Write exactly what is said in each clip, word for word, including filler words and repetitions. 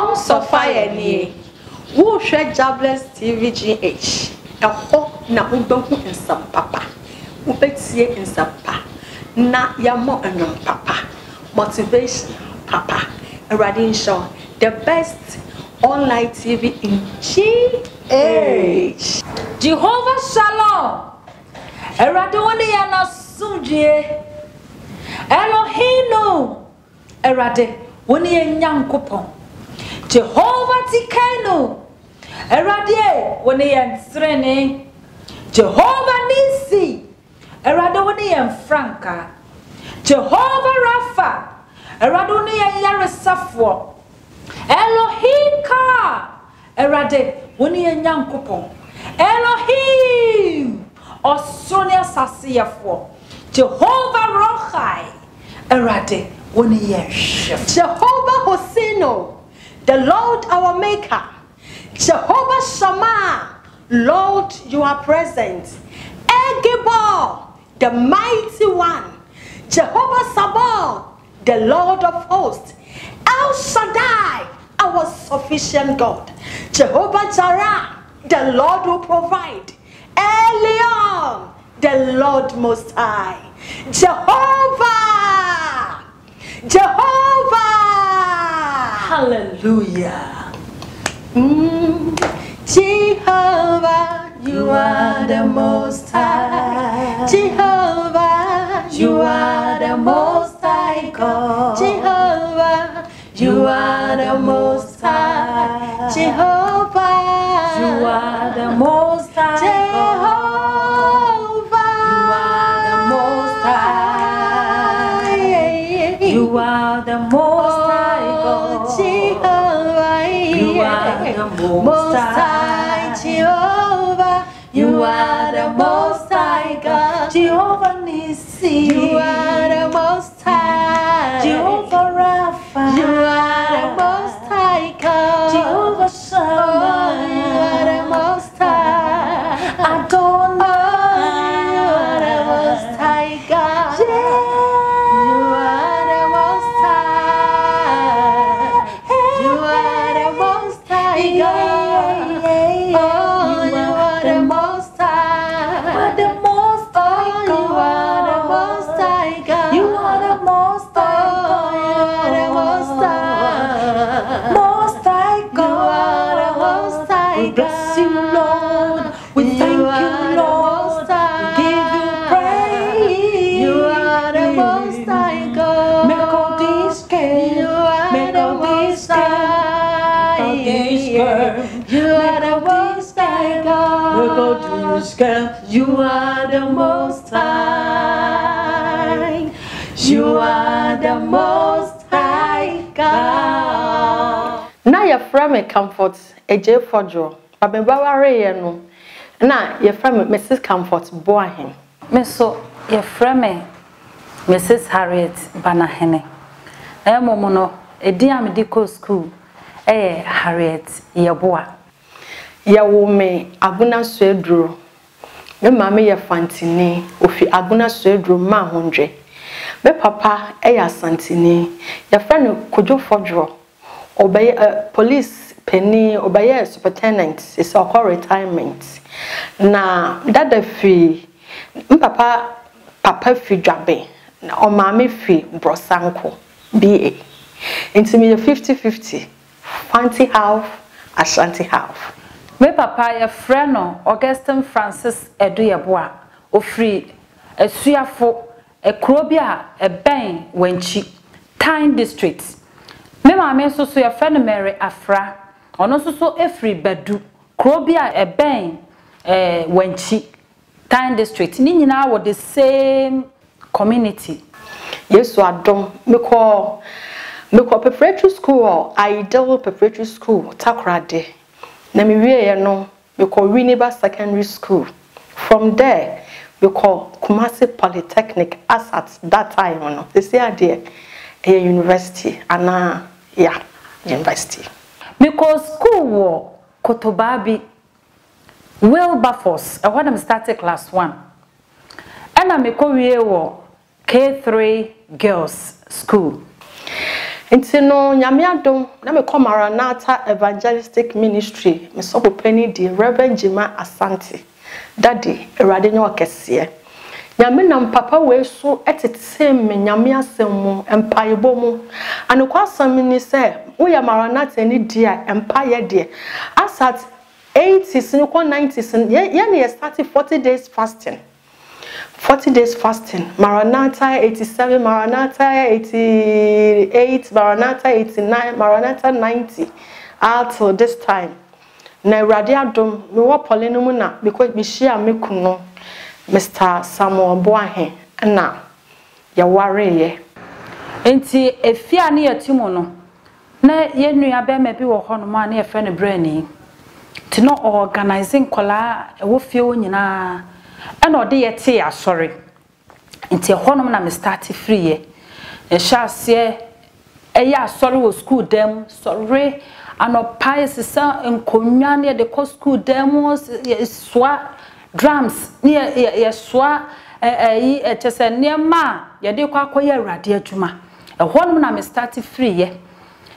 Tongues of fire ni wo hwe Jobless T V G H eho na wo behu ensampapa wo betie ensampa na yamo enwom papa motivation papa eradin show the best online T V in G H. Jehovah Shalom eradin woni ya na sumdie Elohino erade woni ya nyankopon Jehovah Tikano erade woni ya nsrene Jehovah Nisi erade woni ya franka Jehovah Rapha erade woni ya yaresafo Elohika erade woni ya nyankopon Elohim osonia sasiafo Jehovah Rochai erade woni yeshef Jehovah Hosino the Lord our maker Jehovah Shammah Lord you are present Egibor the mighty one Jehovah Sabaoth the Lord of hosts El Shaddai our sufficient God Jehovah Jireh the Lord will provide Elion the Lord Most High Jehovah Jehovah hallelujah mm. Jehovah you are the Most High Jehovah you are the Most High God Jehovah you are the Most High Jehovah you are the Most High You are the Most High God. Jehovah. You are the Most High Jehovah. You are the Most High God. Jehovah Nissi. You are the Most High. Jehovah Rapha. You are the Most High God. Jehovah Shammah. You are the Most High. Adonai. You are the Most High God. You are the Most High. You are the Most High God. Now your friend may comfort a jail for Joe, but me bawa now your friend Missus Comfort boy him. Me so your friend me Missus Harriet Banahene. I am mono a dear medical school. Eh Harriet your boy. Your woman abuna swedro. Me mama ye fantini ofi aguna suedro ma hundred me papa e ya santini ye friend kojo fodro obey police penny obey superintendent is a retirement na dada fi papa papa fi dwabe na o mama fi brosanko ba intimi fifty fifty fancy half ashanti half. My papa, your friend, Augustine Francis Eduyeboa, Ofri, a Suafo, a Krobia, a Ben, Wenchi, Tyne District. My mamma, so your friend Mary Afra, and also so Efri Bedu, Krobia, a Ben, Wenchi, Tyne District. Nina were the same community. Yes, so I don't recall. Miko preparatory school, Ideal preparatory school, Takrade. Na mi wiye no we call Winneba Secondary School. From there we call Kumasi Polytechnic as at that time no they say there a university ana yeah university because school wo Kotobabi Wilberforce I want to start class one and I me ko wiye wo K three girls school Intino nyamia dom na me call Maranatha Evangelistic Ministry. Me so popeni di Reverend Jima Asante. Daddy erade nyo akese. Nyame nam papa we so etete me nyame asem empayebo mu. Anokwa asem ni se wo ya Maranatha ni dia empaye de. As at eighties ni kwa nineties ye ne start forty days fasting. forty days fasting. Maranatha eighty-seven, Maranatha eighty-eight, Maranatha eighty-nine, Maranatha ninety. Out till this time. Na radia dum me wa polenum na because me share me kuno Mister Samuel Boahe na ya ware ye. Enti efia ne yetimu no. Na ye nua be me bi wo hono ma na ye fe ne brani. Ti no organizing kola e wo fie wo nyina. And all day, tear sorry. Until Honum and started free. A shas ye a ya sorry will school them, sorry, and a pious son and communion near the coast school demos, swa drums near a swa a just a near ma, ya de quaquia radia juma. A Honum and started free.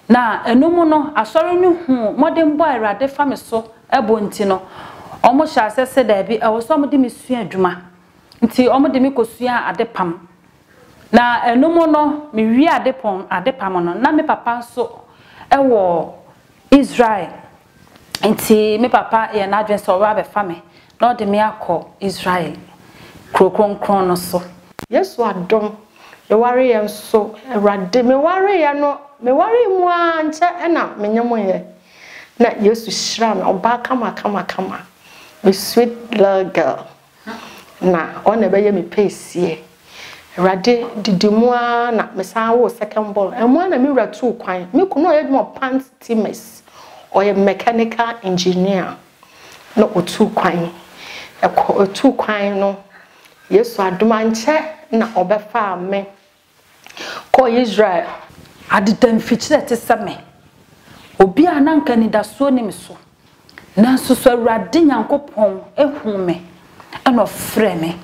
Now, a no mono, a sorry new home, modern boy rade family so a bontino. Almost as I said, Debbie, I was some of the Monsieur Duma. Until Omodimico Sia at the pump. Now, a no mono, me re at the pump at the pump, na me papa so a war Israel. Until me papa an address or rabbi family, not the miracle Israel. Crocon crono so. Yes, what dumb. You worry and so, a radi me worry and no, me worry more and na me no more. Not used to shram or back, come, come, come. My sweet little girl. Na on ebe ye me pace ye. Rade didimua na me san wo second ball. E mo na me wura two kwan. Me kuno ye mo pants teamers or a mechanical engineer. No o two kwan. E ko two kwan no. Yesu aduma nche na obefa me. Ko Israel adidan fichire te same. Obi ananka ni daso ni me so. Nanso so Awurade Nyankopon ehu me eno frɛ me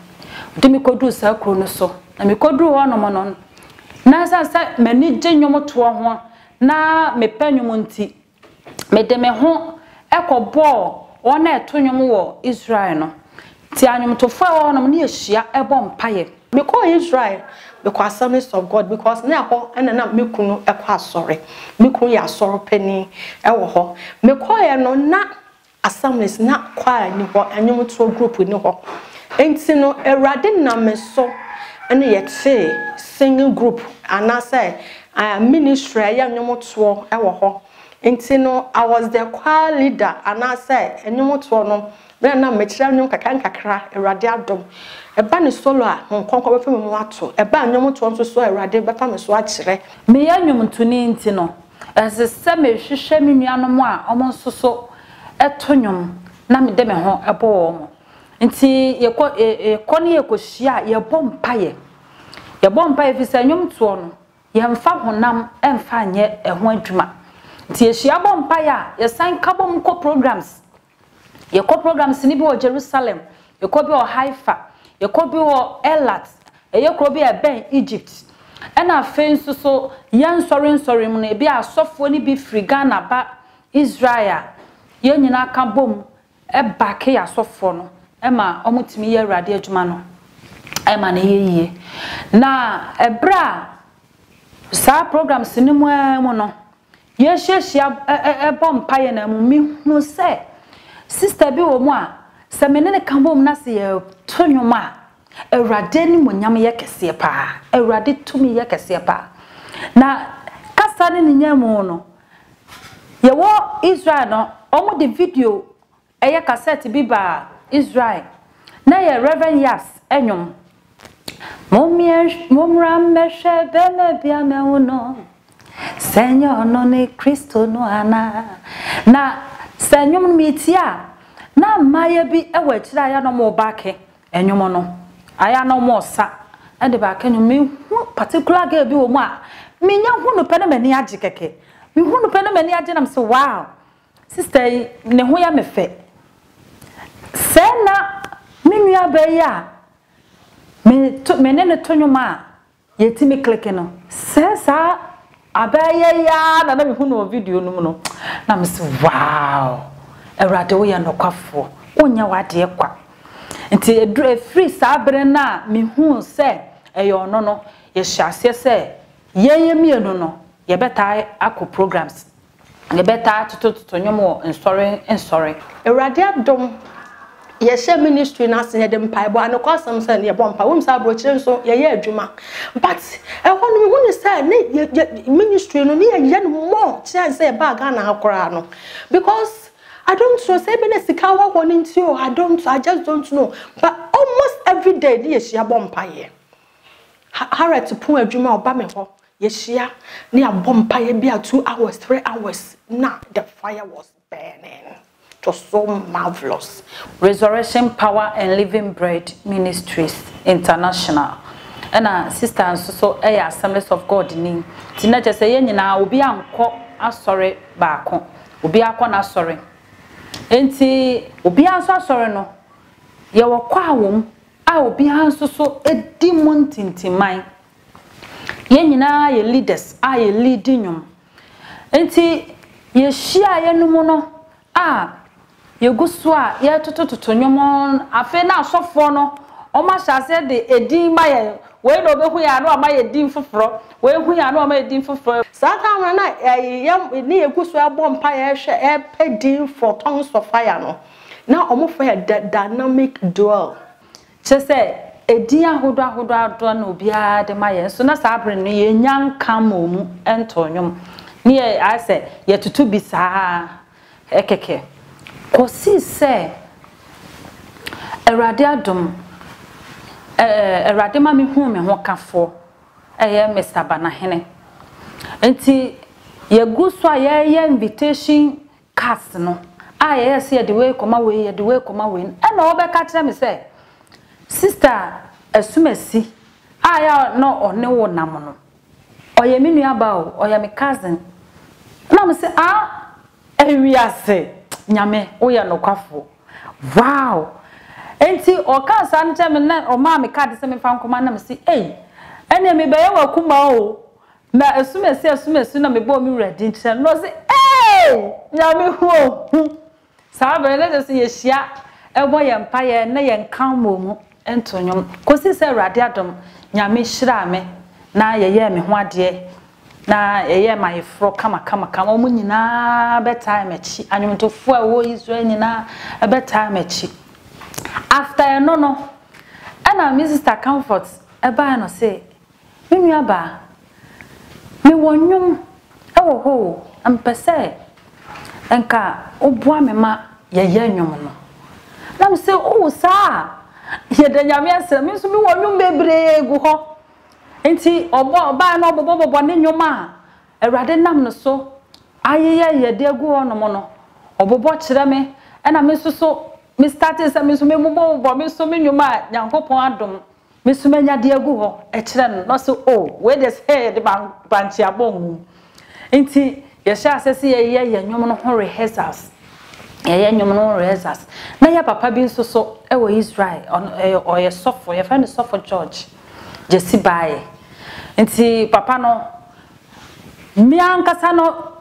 de me kodu sa kro no so na me kodu ho no mo no na sa sa mani gye nnwom to ho na me pannwom nti me de me ho ekɔbɔ ona eto nnwom wɔ Israel no ti anwom to fa ho no na ehia ebɔ mpae me kɔ Israel because Assemblies of God because na akɔ na na me kunu ekɔ asɔre me kunu ya asɔre pani ɛwɔ hɔ me kɔ ye no na Assemblies na kwa ni ho anyum to group ni ho enti no Awurade na me so na yete singing group ana say I ministry anyum to ewo ho enti no I was the choir leader ana say anyum to no me na me kire anyum kakan kakra Awurade adom eba ni solo a nkonkwo befa me mu ato eba anyum to nso so Awurade befa me so a kire me anyum to ni enti no as se me hwehwe me nuanom a omo nso so etonyom na me de me ho ebo wo nti ye ko e ko ne ye ko hia ye bompa ye ye bompa ye fisa nyom to no ye mfa honam emfa nye eho adwuma nti ye hia bompa ya ye san ka bom ko programs ye ko programs ni bi wo Jerusalem ye ko bi wo Haifa ye ko bi wo Elat ye ko bi Eben Egypt ena afen so so ye nsori nsori mu na bi asofo ni bi firi Ghana ba Israel ye nyina ka bom e ba ke ya sofo no e ma omutimi ye Awurade adwuma no e ma na ye ye na ebra sa program sinimu emu no ye hyehyia e bom pa ye na mu mi hu se sister bi wo mu a se menene ka bom na se ye to nyom a Awurade ni monyam ye kese pa Awurade tumi ye kese pa na kasa ni nyamu no ye wo Israel no omo the video eye cassette bi ba Israel na ye Reverend Yas enyum momie momram meshe beme bia me uno Senyor no ne Kristo no ana na senyum mitia na maye bi e wa kira ya no mo ba ke enyum no aya no mo sa e de ba ke no me particular girl bi wo mu a me nya hu no pene mani age keke me hu no pene mani age na me so wow sister ne ho ya me fe se na me nua be ya me to me ne ne tonyo ma yeti me click no se sa Abaya ya na na mihuno video no no. Na me say wow. Erade wo ya nokwafo. Onya wade kwa. Nti edure free sabre na mihun se eyo no no ye hyaase se yeye mienu no ye beta akọ programs. Ye beta tututu nyom in sorry in sorry. Erade abdom ye share ministry na se ye dem pai bo anokosam se ye bompa wo msa brochire so ye ye adwuma but e ho no hu ne say ne ministry no ne ye more chance say ba Ghana akora no because I don't know say be na sika wo ho ne ntio I don't I just don't know but almost every day ye share bompa ye hara to pon adwuma oba me ho ye share ne abompa ye be two hours three hours na the fire was burning. It was so marvelous. Resurrection Power and Living Bread Ministries International. And uh, sister and so so eh, Assemblies of God ni. Tina just say nyina obi anko asore baako. Obi akọ na asore. Enti obi anso asore no. Ye wo kwa wom a obi anso so edi montintiman. Ye nyina ye leaders a ye leading nyum. Enti ye shia ye numu no. Ah Yoguswa, ya to to to nyomon, afe na asofo no, o ma hyase de edin maye, we no be hu ya no ma ye din foforo, we hu ya no ma ye din foforo. Satan na na ye ni Yoguswa bomb pa ye hwe e pedin for tongues of fire no. Na omofo ye dynamic duel. Che se edin ahodo ahodo ado na obia de maye, so na sabre no ye nyankam omu ento nyom. Ni ye ase ye tutu bisa ekeke kosi se erade adom eh erade ma me hu me ho kafo eye Mister Banahene enti ye guso ye ye invitation cast no aye se ye de we koma we ye de we koma we na obeka kire me se sister Asumasi aye no one wo nam no oye me nuaba o oye me cousin na me se ah Ewiase nyame oya nokwafo wow enti oka san cheme na o ma me card se me fa nkoma na me si eh ene me beye wa kuma o na Asumasi Asumasi na me bo mi ready nche no se eh nyame ho sabe na de se ye hia ebo ye mpa ye na ye nkan momu entonyom kosi se urade adom nyame hira me na ye ye me ho ade na eye my fro kama kama kama mu nyina beta machi anyomtofo a wo Israel nyina beta machi after no no ana my sister Comfort eba no say me nua ba me wonwom e wo ho ampese enka oboa me ma yeye anwom no na me say o sa ye da nyame asem me so me wonwom bebre gu ho enti obo ba na obo bobo ne nyoma erade nam no so ayeye yede agu ono mo no obobo kire me na me so so me started say me so me bobo bobo me so me nyoma yankopon adom me so me nyade agu ho e kire no no so oh we this head banchi abon enti ye sha asese yeye nyom no ho rehearsals yeye nyom no rehearsals na ya papa bi so so e wo Israel or ye sofo ye friend sofo church Jesse Baye. Enti papa no mi ankasa no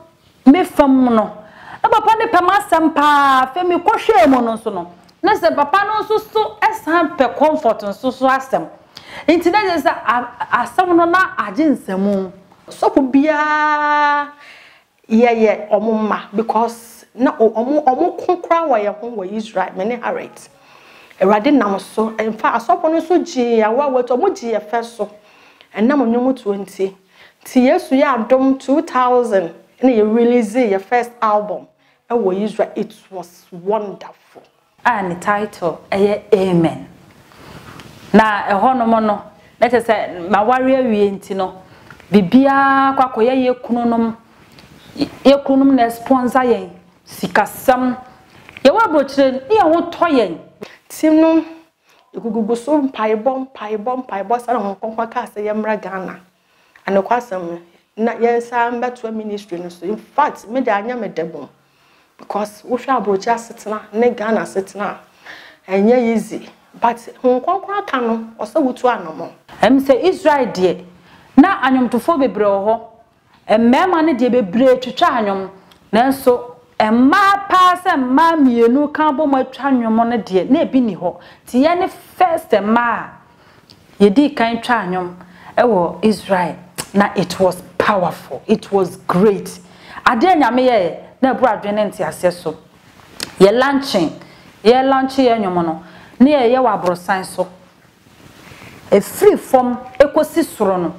me fam no. E papa ne pamasem pa fe mi kwohwe mu no so no. Na se papa no so so esan pe comfort so so asem. Enti na je se asem no na ajinsemu. So ko bia ye ye omuma because na omo omo konkra wa ye ho wa Israel me ne harate. Erade nam so emfa asopo no so ji awa weto mo ji e fe so enam nyomo twenty ti Yesu ya adom two thousand na ye release your first album e wo Israel. It was wonderful and the title eh amen na ehono mo no let us say mawari awie nti no bibia kwakoya ye kununom ye kunum na sponsor yen sikasam ye wa brochire ni ye ho toyen Timno, you could go soon pie bomb, pie bomb, pie boss, and Ghana. And the question, not yes, I'm back to a ministry. So, in fact, me I am a debon. Because we shall broach setna, ne Ghana setna, and ye easy. But Hong Kong canon, or so would one no more. And say, Israel, dear, now I am to forbe bro, mmarima ne de bebre twetwa anwom nanso mma pa se mma mienu kan bo matwa anwom ne de na ebi ni ho ti ye ne first mma ye di kan twa anwom e wo Israel na it was powerful, it was great ade nyame ye na bro adwene nti ase so ye launching ye launch ye anwom no ne ye ye wa brosan so e free from ekosi soro no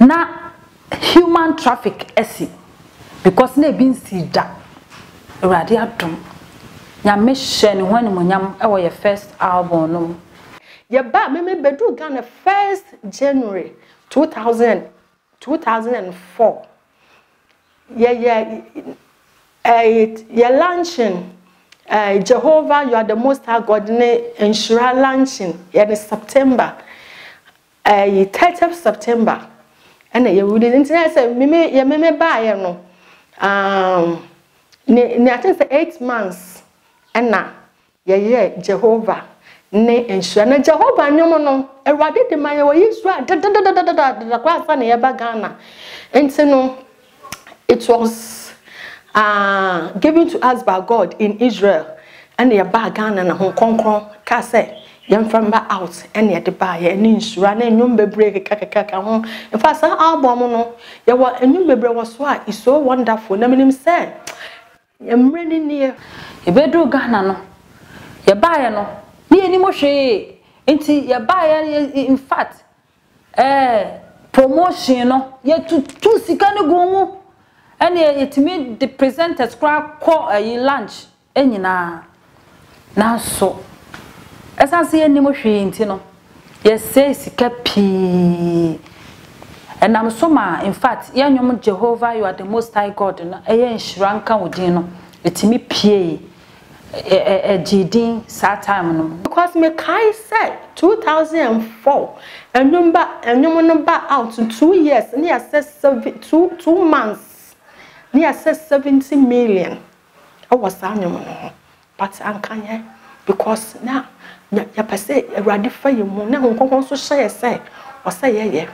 na human traffic esi because na bin sida urade adom nya me hye ne hwan mo nyam e wo ye first album no ye ba me me bedu Ghana first January two thousand two thousand four yeah yeah eh ye launching uh, Jehovah you are the most high God ne ensure launching ye in September eh uh, thirtieth of September and you wouldn't say meme ye meme ba ye no um ne ne I think say eight months and na ye ye Jehovah ne ensure na Jehovah nyomo no Ewade de man ye wo Israel da da da da da da kwa sa na ye ba Ghana enti no it was uh given to us by God in Israel and ye ba Ghana na ho konkron ka se yam from back out and yet the buyer and insurance and number break a caca home. The first album no, there were a new baby was why it's so wonderful. Namin said, I'm really near a bedroom Ghana. No, your buyer no, near any more she ain't your buyer in fact. Eh, promotion no, yet to two second go and it made the presenters crowd call a lunch and you know now so. Esanse yenni mo hwe nti no ye sei sika pi enam so ma in fact ye nyom Jehovah you are the most high God na eye nhranka odin no etimi pie e jidin sa time no because me kai said two thousand four enyom ba enyom no ba out two years ni assess two two months ni assess seventy million I was anyom no but ankanye because now ya pase urade fa yemu na honkon so hye se o se ye ye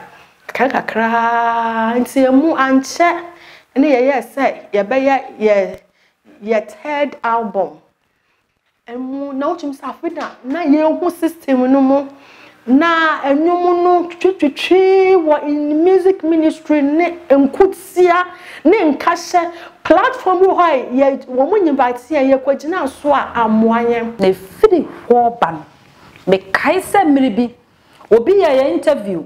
kaka kra nti emu anche ne ye ye se ye be ye ye ye third album emu na otum safida na ye hu system no mu na enum no twetwetwe wo in music ministry ne enkutsia ne nkashe platform wo ha ye wo munyibati ye kwagina so a amoanye na fidi ho ban me kai se miribi obi ye interview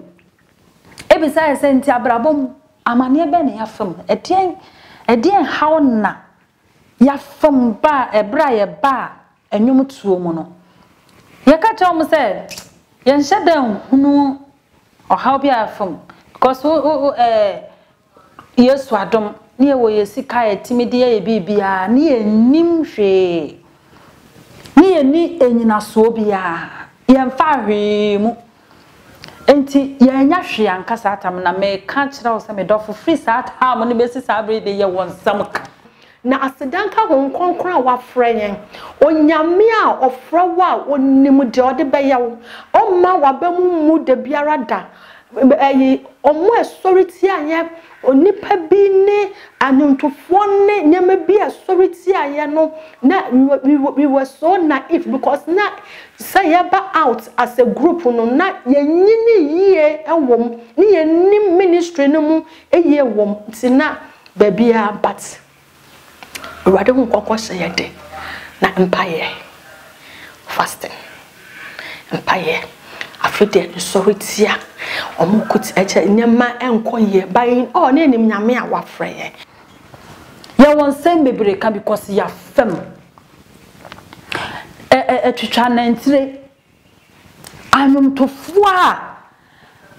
e bi sai se ntia brabom amane be ne yafam etien etien how na yafam ba ebra ye ba enum tuo mu no ye ka tell me say yen shadow hunu or how be afum because o eh Yesu adom ne wo yesi kai timide ye bibia ne yenim hwe ne yeni enyina so bia yen fa hwe mu enti yenya hwe ankasa atam na me ka kira wo se me dofo free sat ham ne besi sabre de ye wonsamka na asidanka honkonkora wa frɛnyen onyame a ofrɛ wa onim de ode beyawo oma wa bamu mu de biara da eyi omo esoriti anye onipa bi ne anontofo ne nyama bi esoriti anye no na we were so naive because na say about out as a group no na yenyini yie ewom ne yenim ministry no mu eyie wom ntina ba bia but urade nkokko seyede na empire fasting empire afide nsohtia omukut eche nyama enkoye bayin o na enim nyame a wafreye ye won sem bebere ka because ya fem e e twitwa na ntire anum tofua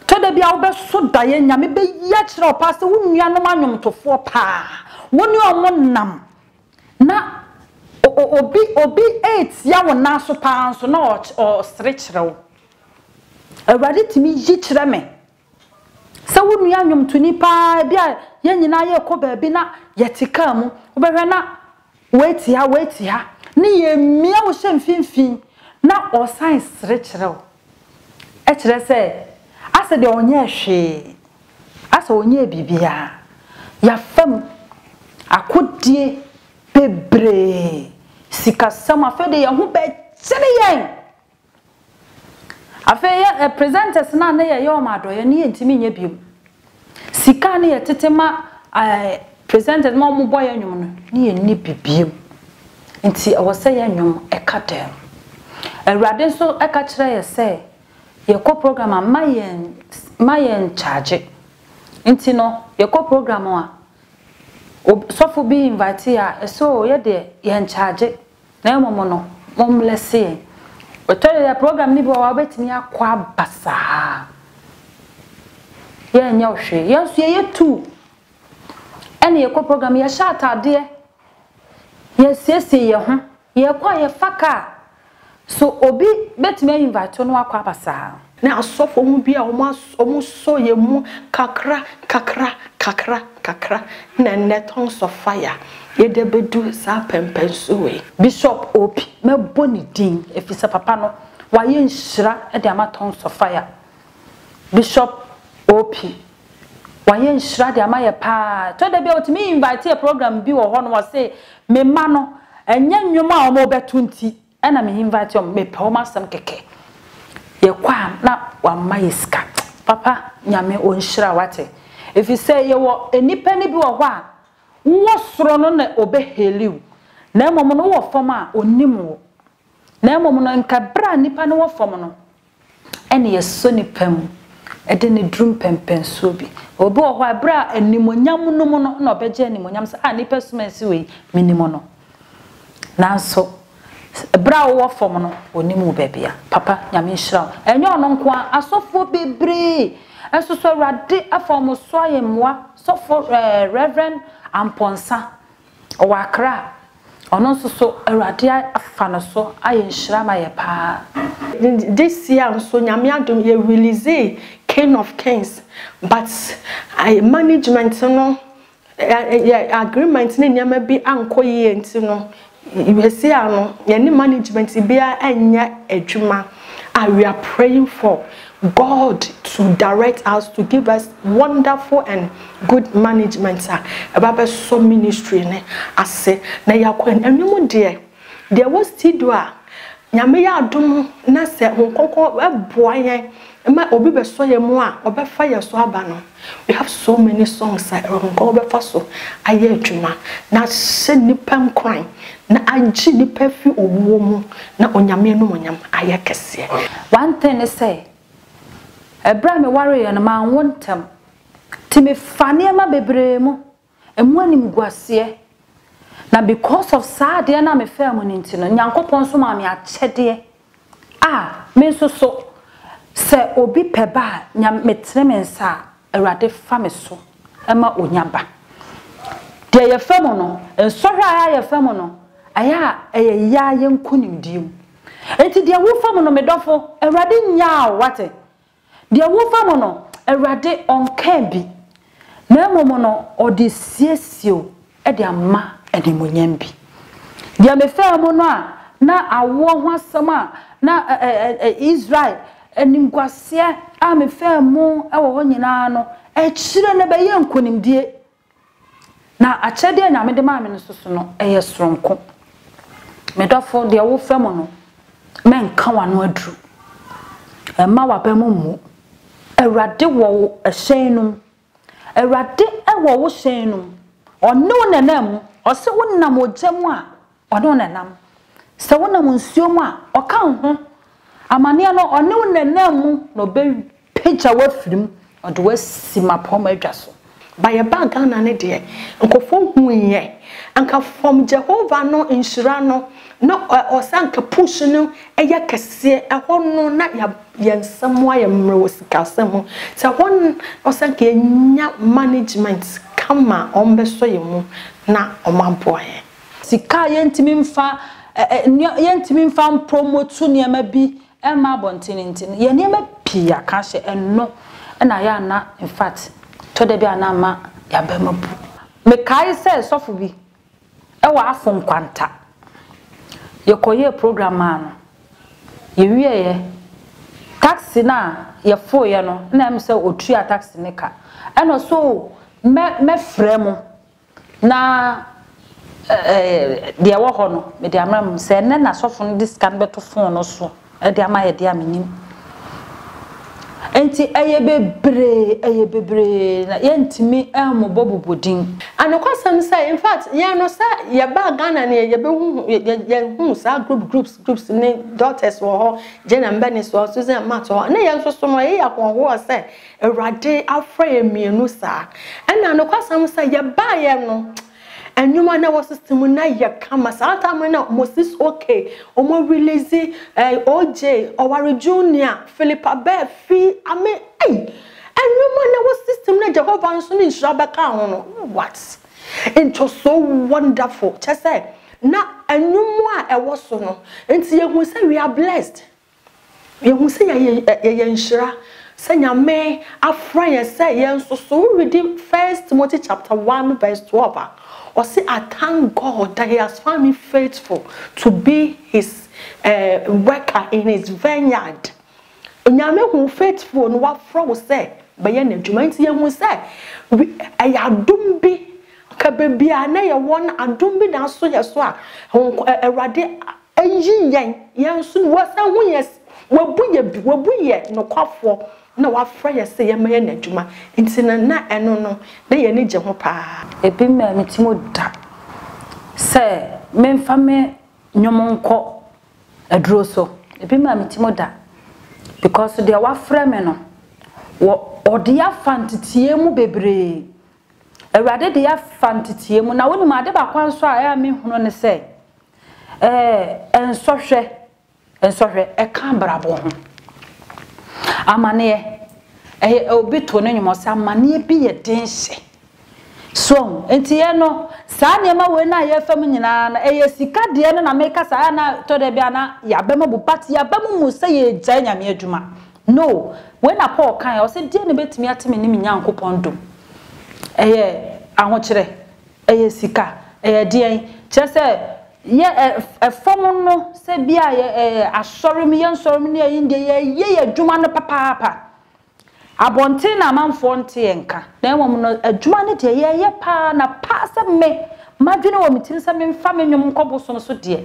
to da bia obeso da ye nyame be ye kire opase wonua no anum tofua pa woni omonam na obi obi eight ya wona so pa so na o sere kirew awade timi ji kire me se wonu ya nyom tuni pa bia ye nyina ye ko ba bi na yetika mu obehwe na weti ha weti ha ni ye mia wo hye mfinfin na o san sere kirew e kire se ase de onye hwe ase onye bibia ya femme a coûté pébré si ça m'a fait des yahoo bêtises a fait présente ce n'a pas eu ma doyenne ni intimidé bien si quand il était ma présente mon mon boy ni ni bien inti a wassé yahoo écarté un radin sur écarté et c'est il y a quoi programme à mayen mayen chargé inti non il y a quoi programme à sauf pour bien inviter à so y a des y a un chargé non maman non on me laisse le programme ni pour avoir été ni à quoi bassa y a un yaoche y a y a tout et y a quoi programme y a chat à dire y a c'est c'est y a un y a quoi y a faka so obi bet me invite no akwa basa na asofo hu bia omo omo so ye mu kakra kakra kakra kakra na net tongues of fire ye de bedu sa pempenso we bishop obi me boni din efisa papa no wa ye nhira e de ama tongues of fire bishop obi wa ye nhira de ama ye pa to de be otimi invite a program bi wo ho no say me ma no enye nwoma omo betunti and I'm inviting me, promise some cake. You quam now, one my scat. Papa, Yame own shrawate. If you say you were any penny blue or one, what's wrong on the obey you? No mono or former or nimo. No mono and cabra nippano or formono. Any a sunny pem, a denny drum pem pen sobi. Or boy, why bra and nimonyam no mono, no bejenny monyams, any person mesui, minimono. Now so. Bravo form no oni mu bebia papa nyame hira enye ono kwa asofo bebre enso so rade aform so ayemwa sofo reverend amponsa owakra ono so so rade afano so ayen hira ma ye pa this year so nyame adom ye release king of kings but I management no agreement ni nyame bi ankoye ntino you see, any management be a and we are praying for God to direct us to give us wonderful and good management. About so ministry, I say, na yakwen and you dear, there was Tidua. Yamea dum, Nasa, Hong Kong, a boy, and my obibe soya moa, or by fire soabano. We have so many songs I own over faso. I hear Juma. Now send the pam crying. Now I gee the perfume or woman. Now on Yamino, I hear Cassia. One thing I say, a brand warrior and a man one term. Timmy Fanny, my bebremo, and one in Guassier. Now because of sad, dear, I'm a fair morning to Yanko Ponsuma, me a cheddar. Ah, men so so, Sir Obi Peba, Yam Metremensa, a rather famiso, Emma Unyamba. Dear Femono, and sorry I a femono, I a ya young cooning dew. And to dear wolf femono medofo, a radin ya water. Dear wolf femono, a rade on canby. Nemomono or the siesio, a dear ma. Ede munyambi dia me fa mo no a na awo ho asama na Israel enimkwase a me fa mo e wo nyina no e chire ne be ye nkonimdie na achede na me de ma me no soso no e ye sronko me dofo de wo fa mo no men kan wa no adru e ma wa ba mo mu ewrade wo ehyen no ewrade e wo wo hyen no ono nenam or so one namo gemwa, or no nam. So one namun suma, or count a maniano or no namu, no be pitch away from or do a sima pomajasso. By a bag and an idea, and conform ye, and conform Jehovah no insurano, no or sank a pushino, a yakasir, a one no not yan somewhere rose casamo. So one or sank a management. Kama ombe soyemu na omamboye sika yentimi mfa yentimi mfa promote niema bi e ma bontintin ye niema pia ka she enno na ya na in fact to de bi anama ya be mabu me kai se sofu bi e wa afon kwanta ye koye program anu ye wiye taxi na ye fo ye no na em se otu taxi nika eno so me me fremu na dia wo ho no me dia ma se ne na sofo no dis kan beto phone no so e dia ma ye dia menim enti eye bebre eye bebre na ye ntimi am bobobodin anokwasam say in fact ye no say ye ba Ghana ne ye be hu ye hu sa group groups groups ne daughters wo ho je na mba ne so so ze mato na ye nso so no ye yakon wo say ewrade afre mienu sa na anokwasam say ye ba ye no and you man our system na ya kama sata na Moses okay omo release O J Owari Junior Philip Abel fi ame eh and you man our system na Jehovah nso ni nsraba ka ho no what into so wonderful chese na enumu a ewo so no nti yehu say we are blessed yehu say ya nshira Senya me afra ye say ye nso so read First Timothy chapter one verse twelve. Or say, I thank God that He has found me faithful to be His uh, worker in His vineyard. Nyame who faithful no afra wo say, but ye na dwuma nti ye hu say, e ya dum bi ka bebia na ye won adum bi na so ye so a Awurade ayi yen ye nso wo say hu ye wabu ye bi wabu ye nokwafo na wafra ye se ye maye nadwuma nti na na eno no na ye ne je ho pa ebi ma metimo da se memfa me nyomonko aduro so ebi ma metimo da because de wafra me no ode ya fantitie mu bebre Awurade de ya fantitie mu na woni ma de ba kwanso a ya me hunu ne se eh ensohwe ensohwe e kan brabo ho amane eh obi to no nyimo sa amane bi ye den hye so enti ye no sa ne ma we na ye fam nyina na eh ye sika de na meka sa na to de bia na ya bema bu party ya bema mu se ye gya nyame adwuma no we na Paul kan o se de ne betimi ateme ne nyankopon do eh aho kire eh ye sika eh de chese ye e fom no se bia ye asore me ye nsore me ye inde ye ye adwuma no papa papa abonte na manfo nte enka na emom no adwuma ne de ye ye pa na pa se me madwene wo mitin se me mfa me nyom kwoboso so de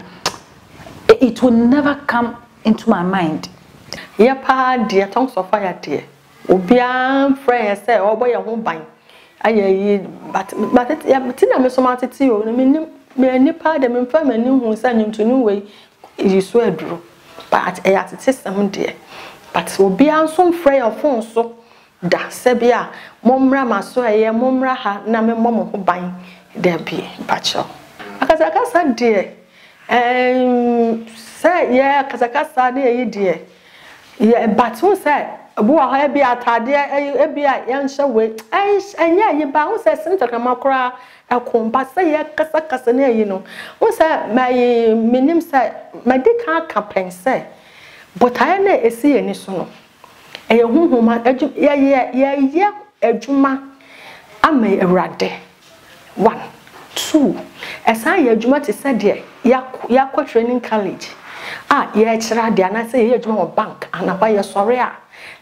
it will never come into my mind ye pa de tongues of fire de obia friend say obo ye ho ban aye but but tin na me so matete o me me nipa de me mfa mani hu sa nyimtunu we yiso aduro but e atete sam de but obi anso mfrey ofon so da se bia momra maso e momra ha na me mom ho ban de bi bacho akasa akasa de em say ye akasa akasa na ye de ye but who say bo ha bia atade e bia yenhye we enye ye ba who say sintokamakora a compasses ya kasa kasa na yi no won say my minim say my dey can campaign say but I na esi eni so no e honhoma ya ya ya ya adwuma amai Awurade one two esa ya adwuma te say de ya ya training college ah ya kira de ana say ya adwuma wo bank anaba ya sori a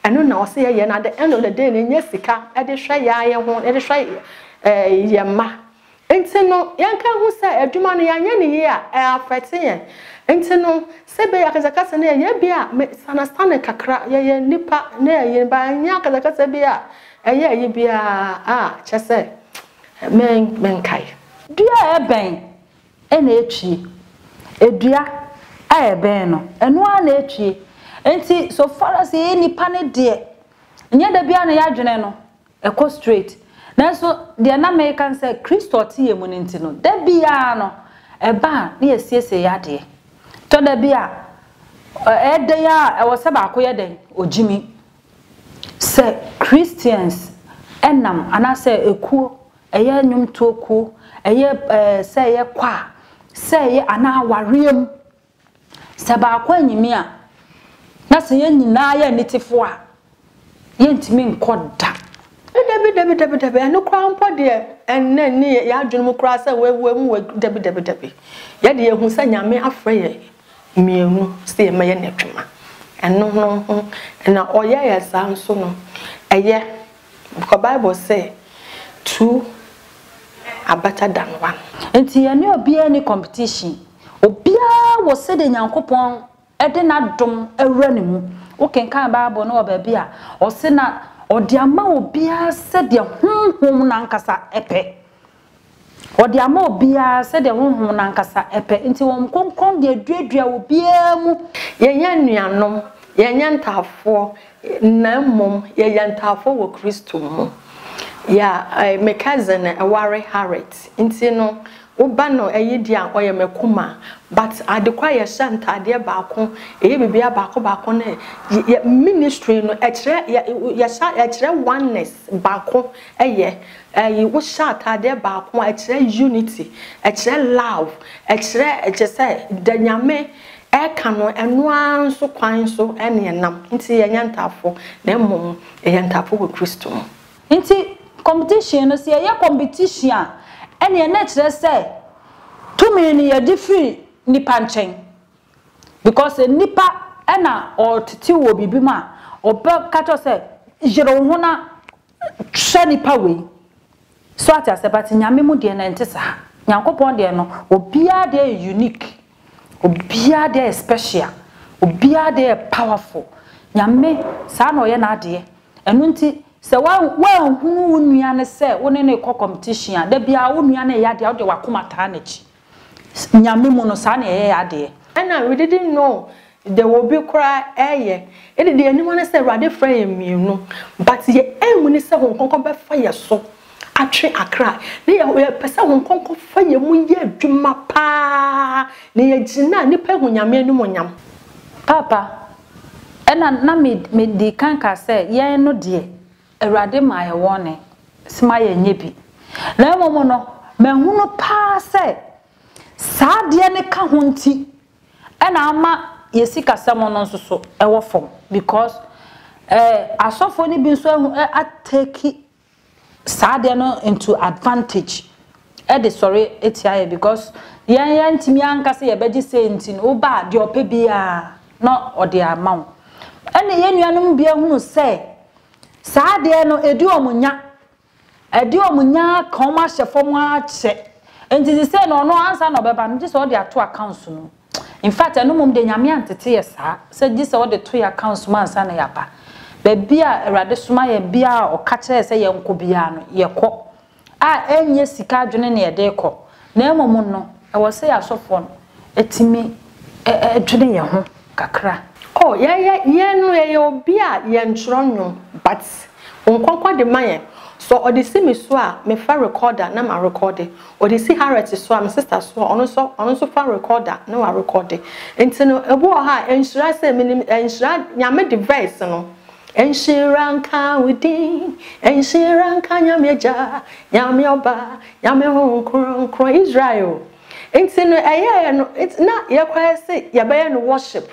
eno na o say ya na the end of the day na nya sika e de hwe ya ye ho e de hwe eh ya ma enti no yanka hu sa adwuma no yanya ne ye a afete ye enti no sebe ya kazakasa ne ye bia sana sana kakra ye nipa ne ye ba nya kazakasa bia eye ye bia ah chese men men kai dua eben ena etwi edua a eben no eno ana etwi enti so far as ye nipa ne de nya da bia ne ya dwene no ekɔ straight Nanso de na me kan say Kristo tie mu nti no da bia no e ba na yesiesie yade to da bia e de ya e wo se ba akoye den ojimi say Christians enam ana say ekuo eye nyumto ku eye say ye kwa say ye ana wariem se ba akwanyimi a na se ye nyina ye nitefo a ye ntimi nkoda debi debi debi debi eno kra mpo de enne ni ya adwunu kra se wewem we debi debi debi ye de ehun se nyame afreye mienu se me ye netwema eno no na oye yesa nso no eye because Bible say two are better than one. And the annual be any competition. Obia was said in Yankopon, Edena dom, a renum, who can come about no babia, or Senna, or the amount beer said their home home nankasa epe. Or the amount beer said their home home nankasa epe into one concon, the dreadria will be a moo. Yan yanum, yan yantafo, namum, yan yantafo will Christum. Ya, I my cousin a worry Harriet, intino. Obano a yedia or a mecuma, but I require Santa dear Bacon, a baby Baco Bacone, yet ministry no etre, yet oneness, Baco, a ye, a ye was shot at dear Bacon, etre unity, etre love, etre, just say, Danyame, a canoe, and one so quine so any and num, into a yantafo, then mum, a yantafo with Christum. Into competition, a year competition. And your nature say, two million ye free nipa chain. Because a nipa ena or two will be bima or bell cattle say, Jeromona shiny pawi. So at us about Yamimu de Nantessa, Yankopon de no, or be a day unique, or be a day special, or be a day powerful. Yame, San or Yanadi, and unti. So well, who knew say, when any competition, there be a woman a yard out the Wakuma Tanage. Yamimunosani, and we didn't know there will be cry aye. It did anyone say rather frame, you know, but ye end when it's a home conquer fire so. I try a cry. They are a person who conquer fire moon ye dream pa. Near Gina, Nipper when Yaminum. Papa, and I namid made the canker say, yea, no dear. Erade my warning, smile ye bi. Na momono, me hunu pa se. Sa de ne ka honti. E na ama ye sika semo no nso so e wo fom because eh asofo ni bi so ehun e take sa de no into advantage. E de sorry etia ye because yan yan timi anka se ye beji se ntin wo ba de ope bia no o de amawo. E ne ye nuanom bia hunu se Sa de no edu omunya edu omunya ka o ma chefo mu ache enti se no no ansa no beba no se o de ato account no in fact eno mum de nyame antete ye sa se ji se o de to account mu ansa na ya ba ba bia erade suma ye bia o ka kire se ye nko bia no ye ko a enye sika adwene na ye de ko na emum no e wo se ya sofo no etimi adwene ye ho kakra oh yeah yeah yeah no ye obi a ye ntronwo but unkonkwa de maye so odisi me so a me fa recorder na ma record odisi Harriet so a me sister so ono so ono so fa recorder na wa record ntino ebo ha enhira se me enhira nyame device no enhira nka within enhira nka nyame ja nyame oba nyame honkron kro Israel ntino eye no it's not ye kwa se ye be no worship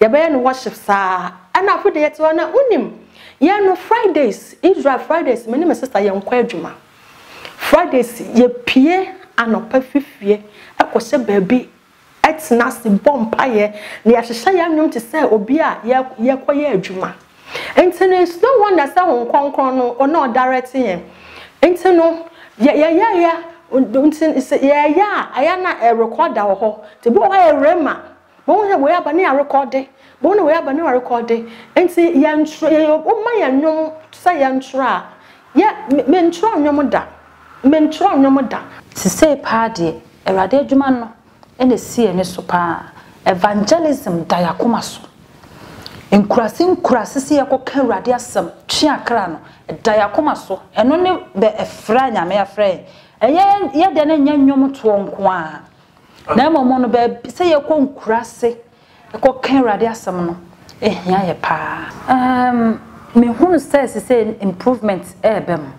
ye be no worship sa ana fu de yeto na unim Yeah, no Fridays, Israel Fridays, my name is sister Young Quadruma. Fridays, ye pier and a perfect year, a cosse baby, at nasty bomb pie, near Shayam to say, Obia, ye quay juma. And so it's no one that's our concron or not directing him. And so no, yeah, yeah, yeah, yeah, don't yeah, yeah, I am not a recorder or ho, to go away a rema. Won't have where Bania recorded. Bono we aba ne wa record and say yantro ye o ma yanwom say yantro a ye mentro nwom da mentro nwom da se say pa de erade adwuma no ene si ene so pa evangelism da yakoma so enkurase enkurase se yakoka erade asem twe akra no da yakoma so eno ne be efra nyame ya frɛ eye ye de ne nyanwom to onko a na momo no be se yakonkurase Eko kenra dia samno ehia ye pa um me hunu says he say improvement ebem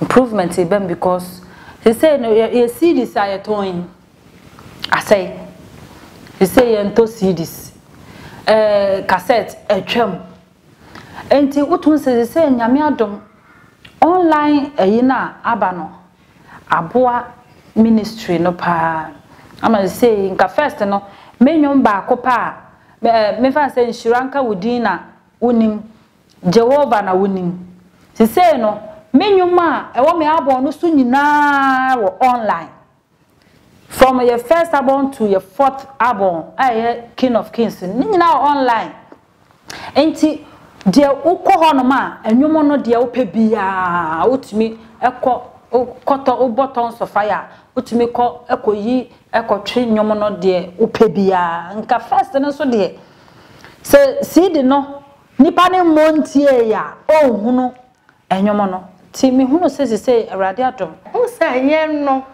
improvement ebem because he say no you see this I toin I say he say you to see this eh cassette etwam enti utun say say nyame adom online eyi na aba no aboa ministry no pa ama say in ka first no Menyom ba kopa me fa se nshira nka wudin na unim Jehova na unim. Si se no Menyuma ewo me abon no so nyina wo online. From your first album to your fourth album, I King of Kings. Nini now online. Enti dear uko honoma and you mono dear upe bia ut me echo o koto o buttons of fire. Ut me ko echo ye echo tree nyomono dear upe bia nka first and so dear. Se see the no nipane montier ya oh huno and yomono. Timmy huno says say a radiatum. Oh say yen no.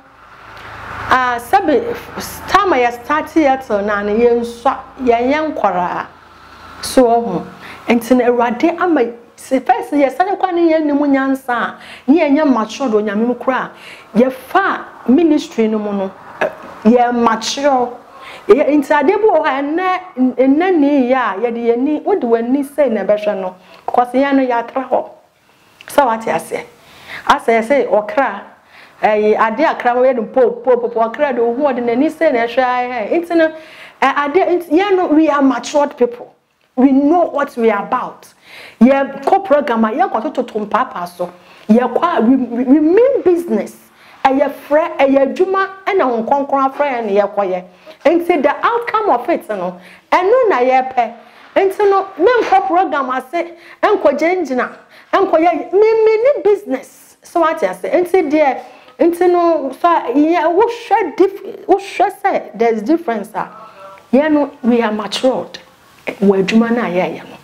Ah, sabi time I started at na na yen so yen yen kwara so ho enti na Awurade ama se first ye sane kwane yen nimu nyansa ni yen mature do nyame mukura ye fa ministry no mu no ye mature enti ade bo ha na na ni ya ye de ni wo de wani sei na behwe no kwase yen no ya tra ho so what ya say asa say okra eh ade akra we do pop pop pop akra do ho de nani say na hwa eh intino ade yeah no we are matured people, we know what we are about. Yeah co program yeah ko to to papa so yeah kwa we mean business eh yeah fra eh yeah djuma na honkonkon afra na yeah koye intino the outcome of it no eno na yeah pe intino me co program ase enko jengina enko yeah mean business so what I say intino there. Intino so yeah we share diff we share say there's difference ah. Yeah no we are matured. We adwuma na yeah yeah no.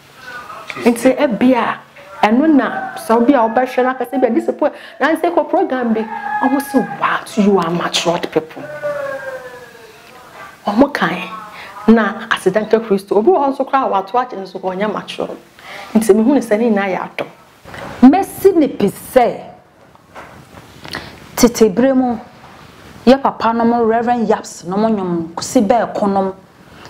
Intino e bia eno na so bia obehwe na kase bia discipline na say ko program bi omo say wow you are matured people. Omo kan na accidental Christ obi also cry what watch nso ko nya matured. Intino me hu ne sani na ya ato. Messi ne pise Tete bremo ye papa no Reverend Yaps no nyom kusi be ekonom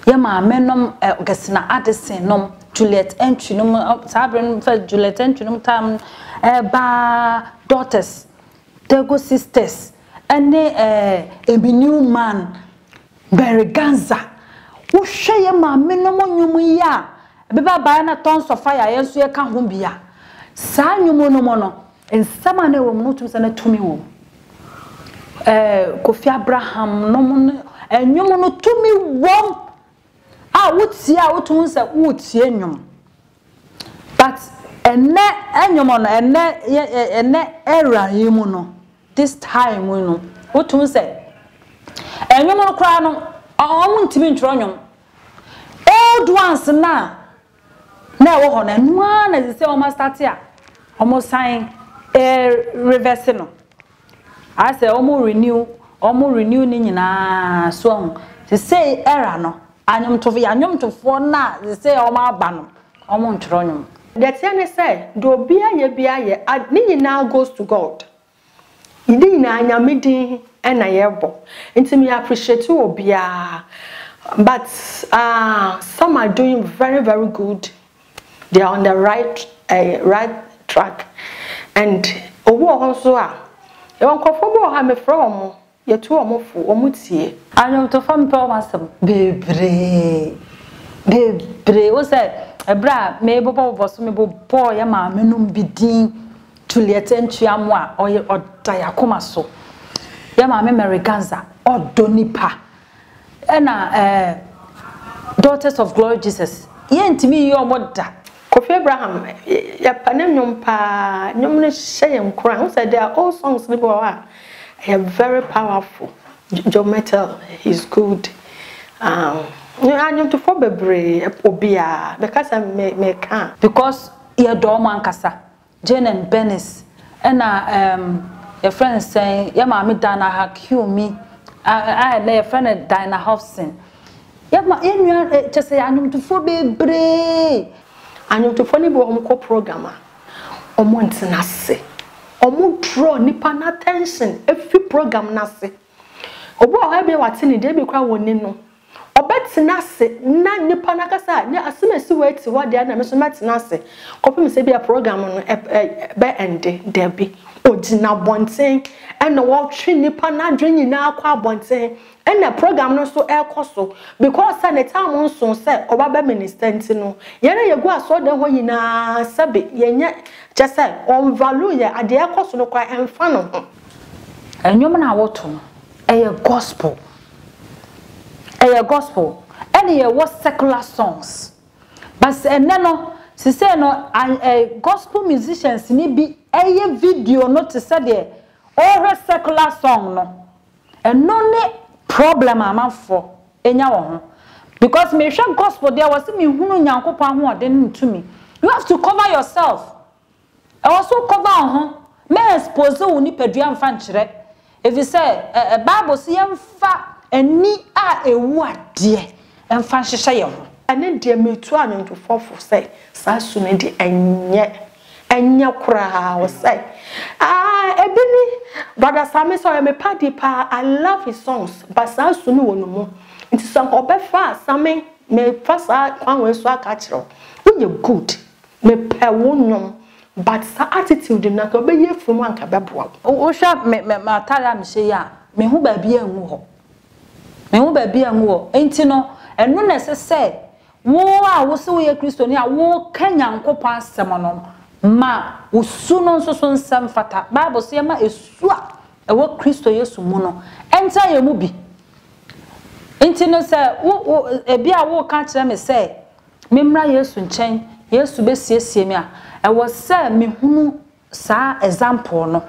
ye maame nom Augustina Addison nom Juliet entry nom sabren first Juliet entry nom tam ba daughters Tego sisters and eh a new man Berganza wo hwe ye maame nom nyom ya be ba na Tongues of Fire ye so ye ka ho bia sa nyom no mo no ensama na wo mo tumsa na tumi wo eh Kofi Abraham no mo enwom no tumi wom a wuti a wotun se wuti enwom but ene enwom no ene ene era yimu no this time we no wotun se enwom no kra no omo ntimi ntro nwom old ones na na wo ho na nwa na ze se o master tia omo sign eh reverse no I say omo renew omo renew ni nyina so they say era no anyom to anyom to for na they say omo aba no omo ntro nyom that say say do bia ye bia ye ni nyina goes to God ni nyina anyamedin e na ye bo ntimi appreciate obia but ah uh, some are doing very very good, they are on the right uh, right track and owo also ah Ewan kofo bo ha me from ye tu omofo omutie anyom to fam pe o masem bebre bebre o se ebra me bobo boso me bobo ye ma menum bidin Juliet entuamu a oye odaya koma so ye ma me Merganza odonipa e na eh Daughters of Glory Jesus ye ntimi ye omoda Kofi Abraham, ya panem nyompa nyom ne hye nkora who said their all songs ni bowa are very powerful. Joe Metal is good. Um you anyom to for bebre obi a because me me kan because ye do man kasa Jane and Benis and um your friend saying ye ma me Dana Hakumi I I your friend Dana Hobson ye ma enua just say anyom to for bebre anyum to phone bo omko program a omo ntina se omo draw nipa na attention every program na se obo ha be wate ni de bi kwa woni no obetina se na nipa na kasa ni asemesi wati wade na meso metina se kopim se bi a program no be ende de bi Ojina bonten and the walk tree nipa na dweny na kwa bonten and the program no so air koso because sanita monson se obaba minister ntino yere yegu aso de ho yina sabe yenye chese on value ye ade koso no kwa emfa no ho enwom na woto no eye gospel eye gospel and ye was secular songs but eneno si say no gospel musicians ni bi eye video no te say there all secular song no and no ne problem amafo enya wo ho because me hwe gospel there was me hunu nyankopon ho de ntu me you have to cover yourself I also cover ho me expose wo ni pedua mfa nkyere if you say bible say mfa ani a ewu ade mfa nhyehyɛ ye ho ane de me tu ane to fofo say sa su ne de enye enye kura wo say ah ebini brother Sammy so me party pa I love his songs but sa su ne wonu mo nti so obefa Sammy me fa sa kwanwe so aka kire wo ye good me pe wonum but sa attitude na ko be ye fun anka be boa wo sha me ma tala me she ya me hu ba bia nwu ho me hu ba bia nwu ho enti no enu na se se wo a wo se wo ye Kristo ni a wo kanyankopon asem no ma wo su no so so nsam fata bible se ma esu a e wo Kristo Yesu mu no enta ye mu bi enti no se wo e bia wo ka kire me se memra Yesu nchen Yesu be siesie me a e wo se me hunu sa example no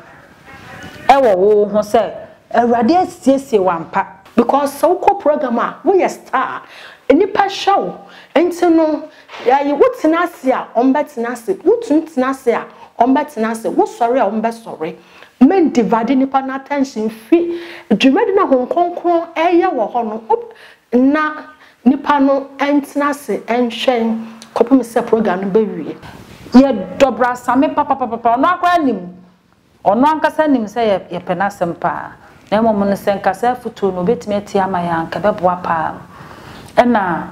e wo wo ho se awrade siesie wampa because so ko program a wo ye star enipa hwew enti no ya wo tenase a omba tenase wo tuntenase a omba tenase wo sori a omba sori men divide nipa na attention fi dwumadi na honkonkron eye wo ho no na nipa no entenase enhwen kopem se program no bewie ye dobra Same papa papa no akwa nim ono ankasa nim se ye penasem pa na mo mun se ankasa futu no betime tia mayanka beboa pa ena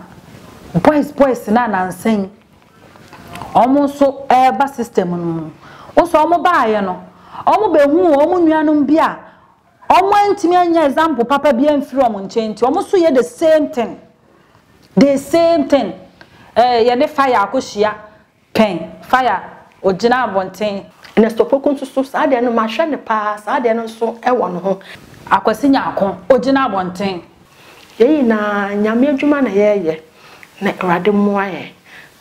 boys boys na nansen omo so eba system no o so omo baaye no omo behu omo nuanom bia omo antimi anya example papa bia mfiri omo nchenti omo so ye the same thing the same thing eh ye ne fire akoshia pen fire ogina abonten ena stop kontu so saade no mahwe ne pa saade no so ewo no ho akwase nya akon ogina abonten ye na nyame adwuma na ye ye na urade moaye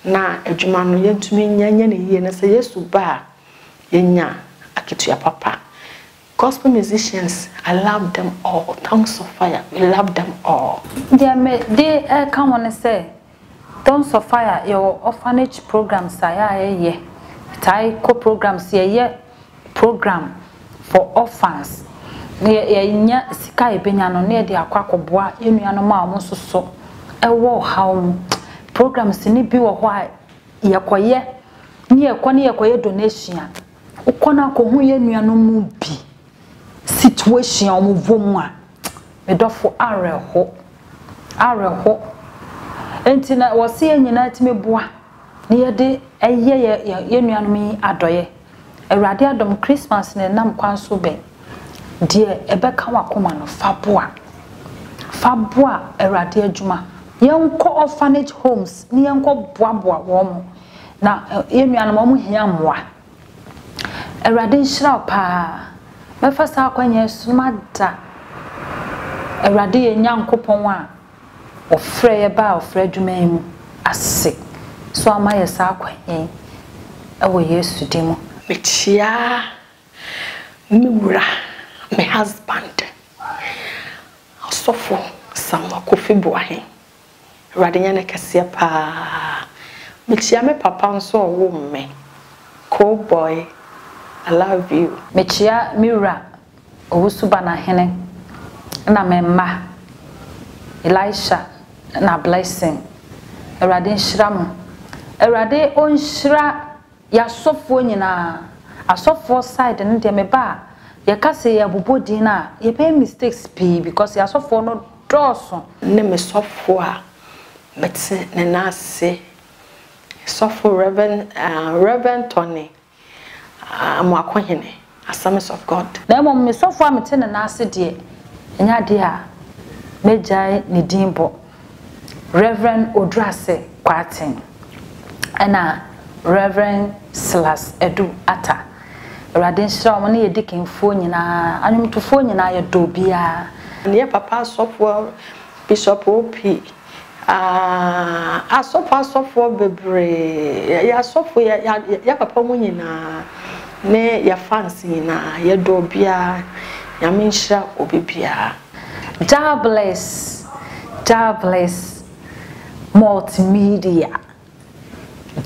na adwuma no ye ntumi nyanye na ye na se Yesu ba ye nya akitu ya papa gospel musicians I love them all Tongues of Fire we love them all they me they come on say Tongues of Fire your orphanage programs say ye ye tai co programs ye ye program for orphans ye nya sika ebenya no na de akwa koboa enuano ma mo soso ewo hawo programs ni bi wo ho ye koye ni ye kone ye koye donation ukona ko hu ye nuano mu bi situation mo vom a medofo areho areho enti na wo se nyina ti meboa ni ye de eye ye nuano mi adoye ewrade adom Christmas ne nam kwanso ben dear Ebeka wakoma no faboa faboa erade adjuma yenko orphanage homes ni yenko boaboa wo mo na yenuano mo hia moa erade nshira pa mefa sa akwanye sumada erade yenyankopon a ofre ba ofre adjuma mu ase so amaye sa akwanye ewo Yesu dimo metia miwura my husband also for some coffee boy radenya na kase pa me chia me papa nso wo me cool boy I love you me chia mira owusuba na hene na me ma Elisha na blessing raden shram erade on shra yasofo nyina asofo side ne de me ba ye kase ye bobodin na ye pay mistakes pay because ya sofo no doso ne me sofo a metse ne na se sofo reverend uh, reverend Tony uh, amwa kohene assemblies of God. Now, when we saw for me, ten and I said, "Dear, any dear, Major Nidimbo, Reverend Odrase Kwatin, and Reverend Silas Edu Ata." Radin saw money a digging phone in a animal to phone in a dobia. Near papa software, Bishop O P. Ah, I saw pass off for Bebray. Ya software, ya papa munina, ne ya fancy na, ya dobia, ya minsha obibia. Jobless, jobless, multimedia.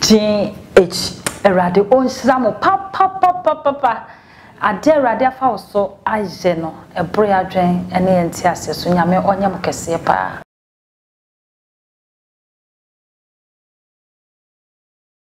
G H. Radio on Samo, papa, papa, papa, I dare radio for so I geno, a prayer drain, and the entire Sunyame on Yamkasipa.